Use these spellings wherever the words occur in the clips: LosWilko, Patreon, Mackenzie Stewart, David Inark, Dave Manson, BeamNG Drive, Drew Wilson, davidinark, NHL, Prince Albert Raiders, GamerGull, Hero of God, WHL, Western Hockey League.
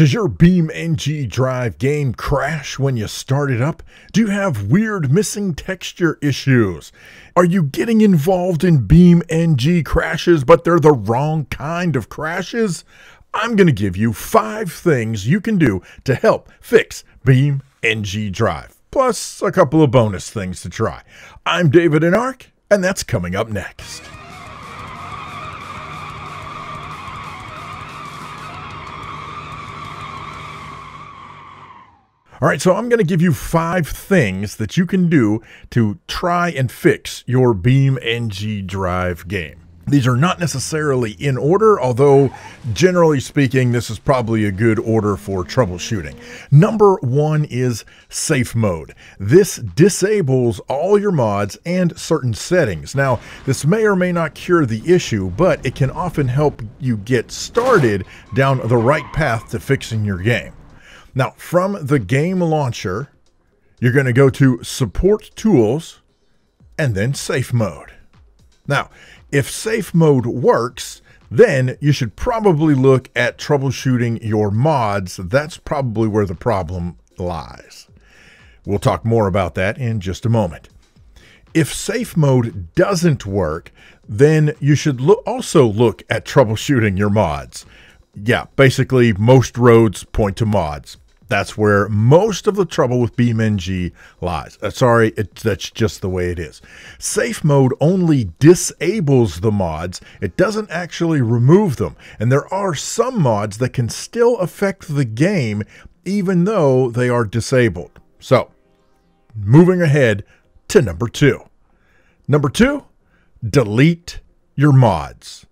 Does your BeamNG Drive game crash when you start it up? Do you have weird missing texture issues? Are you getting involved in BeamNG crashes, but they're the wrong kind of crashes? I'm going to give you 5 things you can do to help fix BeamNG Drive, plus a couple of bonus things to try. I'm davidinark, and that's coming up next. All right, so I'm going to give you 5 things that you can do to try and fix your BeamNG Drive game. These are not necessarily in order, although generally speaking, this is probably a good order for troubleshooting. Number 1 is safe mode. This disables all your mods and certain settings. Now, this may or may not cure the issue, but it can often help you get started down the right path to fixing your game. Now, from the game launcher, you're going to go to Support Tools and then Safe Mode. Now, if Safe Mode works, then you should probably look at troubleshooting your mods. That's probably where the problem lies. We'll talk more about that in just a moment. If Safe Mode doesn't work, then you should also look at troubleshooting your mods. Yeah, basically most roads point to mods. That's where most of the trouble with BeamNG lies. Sorry, that's just the way it is. Safe mode only disables the mods. It doesn't actually remove them. And there are some mods that can still affect the game even though they are disabled. So, moving ahead to number 2. Number 2, delete your mods.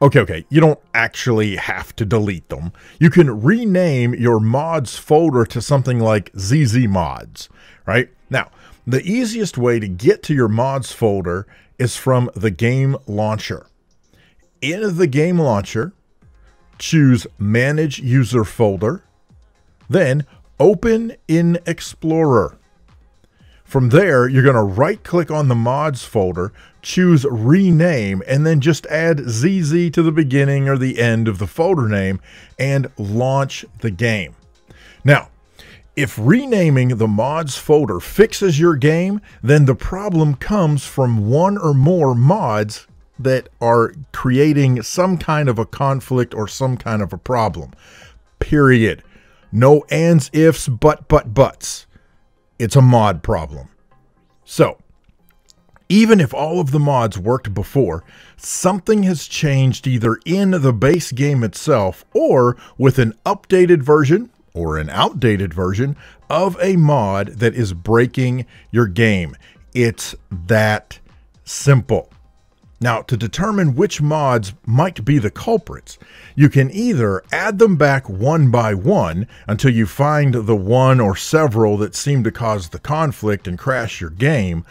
Okay, you don't actually have to delete them. You can rename your mods folder to something like ZZ mods, right? Now, the easiest way to get to your mods folder is from the game launcher. In the game launcher, choose Manage User Folder, then Open in Explorer. From there, you're going to right-click on the mods folder, choose rename, and then just add ZZ to the beginning or the end of the folder name and launch the game. Now, if renaming the mods folder fixes your game, then the problem comes from one or more mods that are creating some kind of a conflict or some kind of a problem. Period. No ands, ifs, buts. It's a mod problem. So, even if all of the mods worked before, something has changed either in the base game itself or with an updated version or an outdated version of a mod that is breaking your game. It's that simple. Now, to determine which mods might be the culprits, you can either add them back one by one until you find the one or several that seem to cause the conflict and crash your game,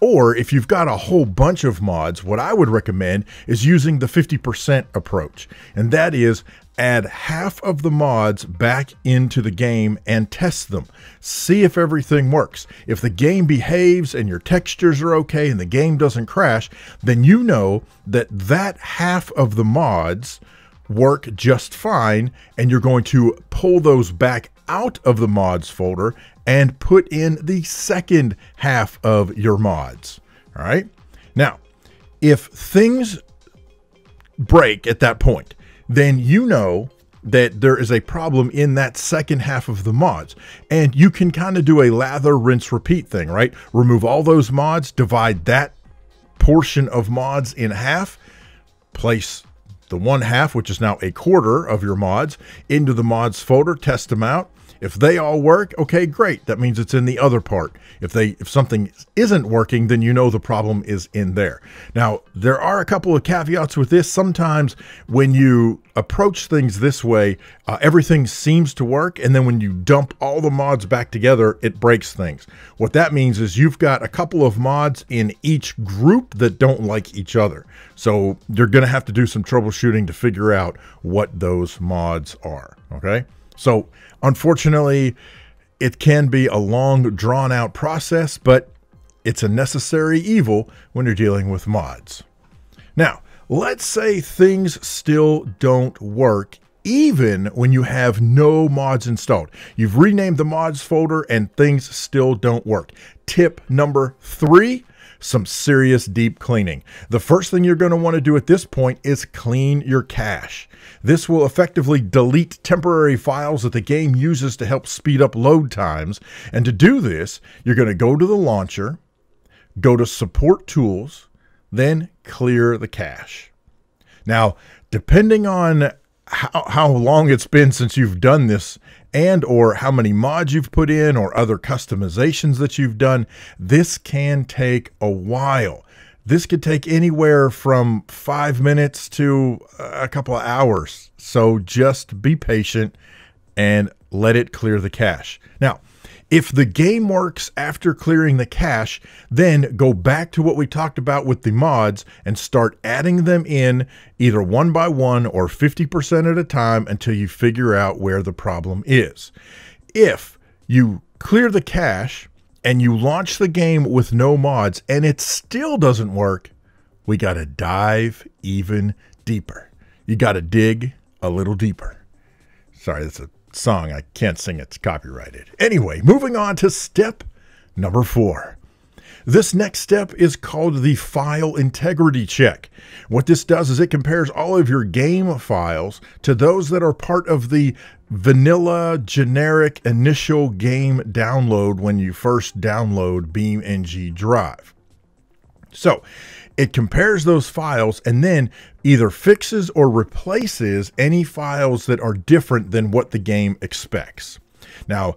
or if you've got a whole bunch of mods, what I would recommend is using the 50% approach, and that is add half of the mods back into the game and test them. See if everything works. If the game behaves and your textures are okay and the game doesn't crash, then you know that half of the mods work just fine, and you're going to pull those back out of the mods folder and put in the second half of your mods. All right? Now, if things break at that point, then you know that there is a problem in that second half of the mods. And you can kind of do a lather, rinse, repeat thing, right? Remove all those mods, divide that portion of mods in half, place the one half, which is now a quarter of your mods, into the mods folder, test them out. If they all work, okay, great. That means it's in the other part. If something isn't working, then you know the problem is in there. Now, there are a couple of caveats with this. Sometimes when you approach things this way, everything seems to work, and then when you dump all the mods back together, it breaks things. What that means is you've got a couple of mods in each group that don't like each other. So you're going to have to do some troubleshooting to figure out what those mods are, okay? So unfortunately, it can be a long, drawn-out process, but it's a necessary evil when you're dealing with mods. Now, let's say things still don't work even when you have no mods installed. You've renamed the mods folder and things still don't work. Tip number 3, some serious deep cleaning. The first thing you're going to want to do at this point is clean your cache. This will effectively delete temporary files that the game uses to help speed up load times. And to do this, you're going to go to the launcher, go to Support Tools, then clear the cache. Now, depending on how long it's been since you've done this and or how many mods you've put in or other customizations that you've done, this can take a while. This could take anywhere from 5 minutes to a couple of hours. So just be patient and let it clear the cache. Now, if the game works after clearing the cache, then go back to what we talked about with the mods and start adding them in either one by one or 50% at a time until you figure out where the problem is. If you clear the cache and you launch the game with no mods and it still doesn't work, we got to dive even deeper. You got to dig a little deeper. Sorry, that's a song I can't sing, it's copyrighted. Anyway, moving on to step number 4. This next step is called the file integrity check. What this does is it compares all of your game files to those that are part of the vanilla generic initial game download when you first download BeamNG Drive. So it compares those files and then either fixes or replaces any files that are different than what the game expects. Now,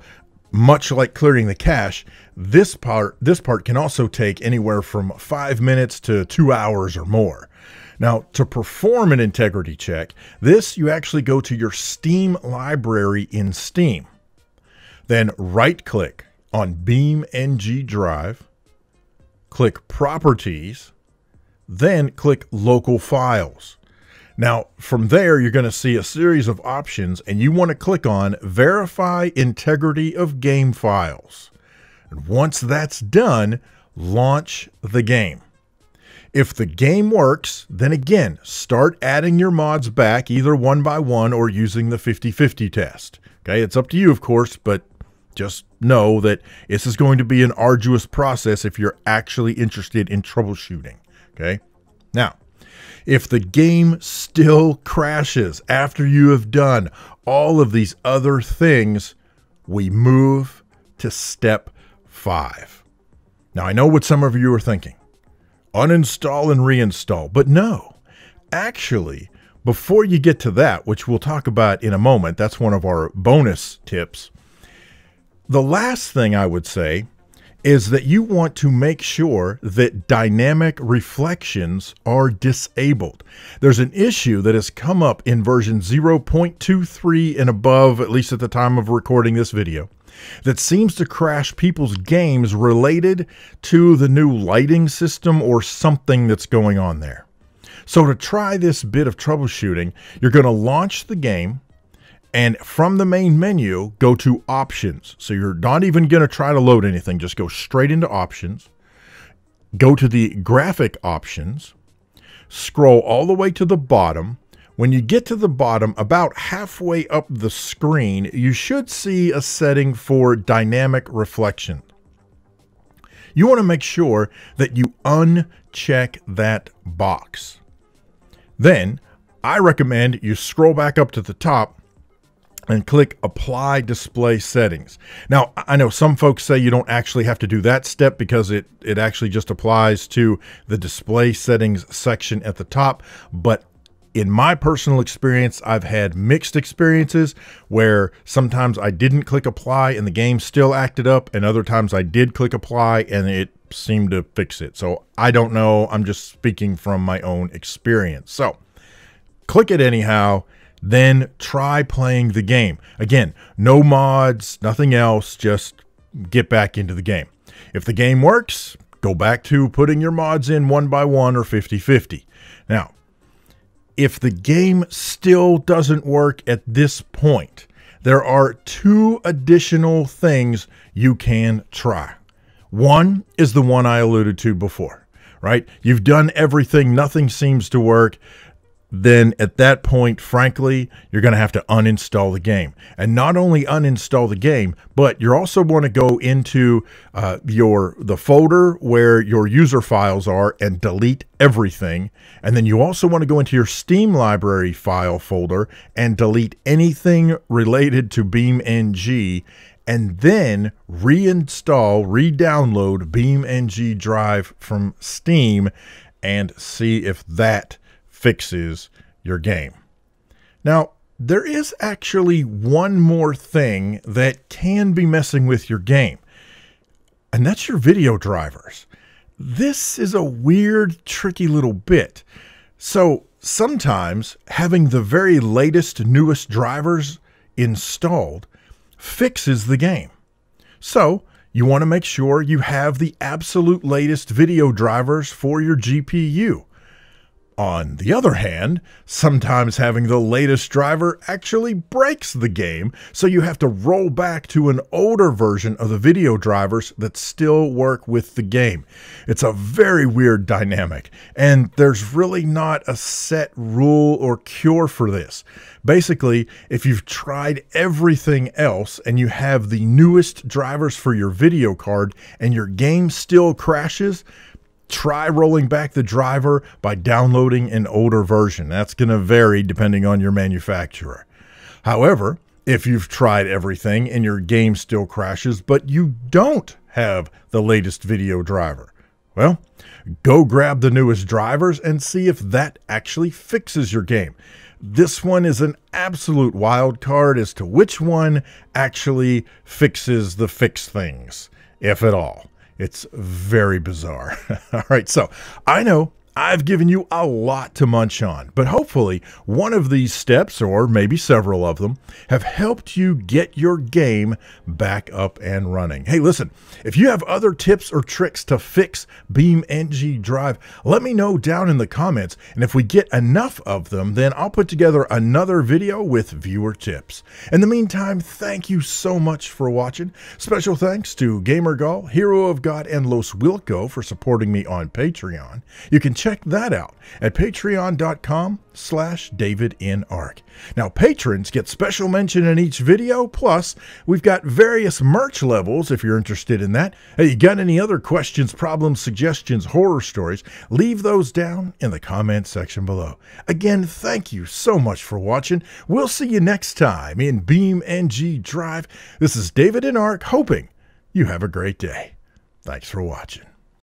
much like clearing the cache, this part can also take anywhere from 5 minutes to 2 hours or more. Now, to perform an integrity check, you actually go to your Steam library in Steam, then right-click on BeamNG Drive, click Properties, then click Local Files. Now, from there, you're going to see a series of options, and you want to click on Verify Integrity of Game Files. And once that's done, launch the game. If the game works, then again, start adding your mods back, either one by one or using the 50-50 test. Okay, it's up to you, of course, but just know that this is going to be an arduous process if you're actually interested in troubleshooting. Okay. Now, if the game still crashes after you have done all of these other things, we move to step 5. Now, I know what some of you are thinking, uninstall and reinstall, but no, actually, before you get to that, which we'll talk about in a moment, that's one of our bonus tips. The last thing I would say is that you want to make sure that dynamic reflections are disabled. There's an issue that has come up in version 0.23 and above, at least at the time of recording this video, that seems to crash people's games related to the new lighting system or something that's going on there. So to try this bit of troubleshooting, you're going to launch the game, and from the main menu, go to Options. So you're not even going to try to load anything. Just go straight into Options. Go to the Graphic Options. Scroll all the way to the bottom. When you get to the bottom, about halfway up the screen, you should see a setting for Dynamic Reflection. You want to make sure that you uncheck that box. Then, I recommend you scroll back up to the top and click Apply Display Settings. Now, I know some folks say you don't actually have to do that step because it actually just applies to the display settings section at the top. But in my personal experience, I've had mixed experiences where sometimes I didn't click Apply and the game still acted up, and other times I did click Apply and it seemed to fix it. So I don't know, I'm just speaking from my own experience. So click it anyhow. Then try playing the game. Again, no mods, nothing else, just get back into the game. If the game works, go back to putting your mods in one by one or 50-50. Now, if the game still doesn't work at this point, there are 2 additional things you can try. One is the one I alluded to before, right? You've done everything, nothing seems to work. then at that point, frankly, you're going to have to uninstall the game. And not only uninstall the game, but you're also going to go into the folder where your user files are and delete everything. And then you also want to go into your Steam library file folder and delete anything related to BeamNG, and then reinstall, re-download BeamNG Drive from Steam and see if that fixes your game. Now, there is actually one more thing that can be messing with your game, and that's your video drivers. This is a weird, tricky little bit. So sometimes having the very latest, newest drivers installed fixes the game. So you want to make sure you have the absolute latest video drivers for your GPU. On the other hand, sometimes having the latest driver actually breaks the game, so you have to roll back to an older version of the video drivers that still work with the game. It's a very weird dynamic, and there's really not a set rule or cure for this. Basically, if you've tried everything else and you have the newest drivers for your video card and your game still crashes, try rolling back the driver by downloading an older version. That's going to vary depending on your manufacturer. However, if you've tried everything and your game still crashes, but you don't have the latest video driver, well, go grab the newest drivers and see if that actually fixes your game. This one is an absolute wild card as to which one actually fixes the fix things, if at all. It's very bizarre. All right, so I know I've given you a lot to munch on, but hopefully one of these steps, or maybe several of them, have helped you get your game back up and running. Hey, listen, if you have other tips or tricks to fix BeamNG Drive, let me know down in the comments, and if we get enough of them, then I'll put together another video with viewer tips. In the meantime, thank you so much for watching. Special thanks to GamerGull, Hero of God, and LosWilko for supporting me on Patreon. You can check that out at patreon.com/davidinark. Now, patrons get special mention in each video, plus we've got various merch levels if you're interested in that. Hey, you got any other questions, problems, suggestions, horror stories? Leave those down in the comment section below. Again, thank you so much for watching. We'll see you next time in BeamNG Drive. This is David Inark, hoping you have a great day. Thanks for watching.